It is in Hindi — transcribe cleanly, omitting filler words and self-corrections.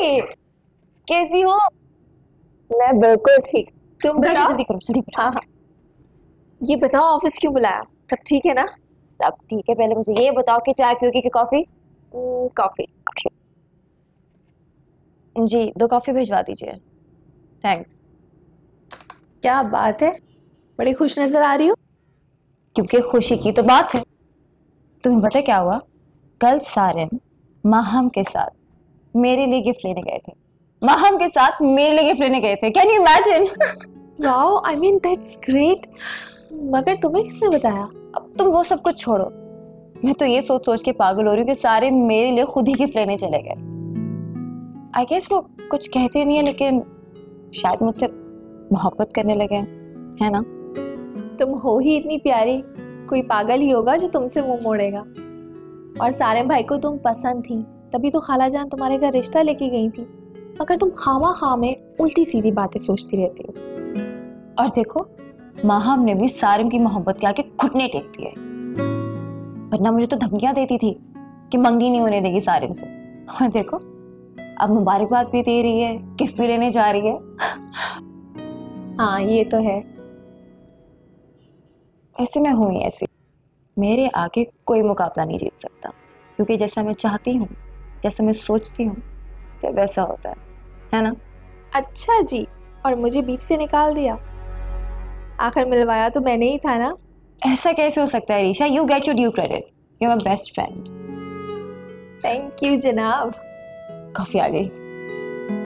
हाय, कैसी हो? मैं बिल्कुल ठीक। तुम बताओ। जल्दी करो, जल्दी करो। हाँ। ये बताओ ऑफिस क्यों बुलाया? सब ठीक है ना? सब ठीक है। पहले मुझे ये बताओ कि चाय पियोगी कि कॉफी? कॉफी। जी, 2 कॉफी भिजवा दीजिए। थैंक्स। क्या बात है, बड़ी खुश नजर आ रही हो। क्योंकि खुशी की तो बात है। तुम्हें पता क्या हुआ? कल सारन माहम के साथ मेरे लिए गिफ्ट लेने गए थे। माहम के साथ मेरे लिए गिफ्ट लेने गए थे। Can you imagine? Wow, I mean that's great. मगर तुम्हें किसने बताया? अब तुम वो सब कुछ छोड़ो। मैं तो ये सोच सोच के पागल हो रही हूँ कि सारे मेरे लिए खुद ही गिफ्ट लेने चले गए। आई गेस वो कुछ कहते नहीं है, लेकिन शायद मुझसे मोहब्बत करने लगे है ना। तुम हो ही इतनी प्यारी, कोई पागल ही होगा जो तुमसे मुंह मोड़ेगा। और सारे भाई को तुम पसंद थी, तभी तो खाला जान तुम्हारे घर रिश्ता लेके गई थी। मगर तुम खामा खामे उल्टी सीधी बातें सोचती रहती हो। और देखो, माहम ने भी सारिम की मोहब्बत के आगे घुटने टेक दिए, वरना मुझे तो धमकियां देती थी कि मंगनी नहीं होने देगी सारिम से। और देखो, अब मुबारकबाद भी दे रही है, गिफ्ट भी लेने जा रही है। हाँ, ये तो है। ऐसे मैं हूँ ही ऐसी, मेरे आगे कोई मुकाबला नहीं जीत सकता, क्योंकि जैसा मैं चाहती हूँ, जैसा मैं सोचती हूँ, सिर्फ वैसा होता है ना। अच्छा जी, और मुझे बीच से निकाल दिया। आखिर मिलवाया तो मैंने ही था ना। ऐसा कैसे हो सकता है Risha? You get your due credit, you are my best friend. Thank you जनाब। कॉफी आ गई।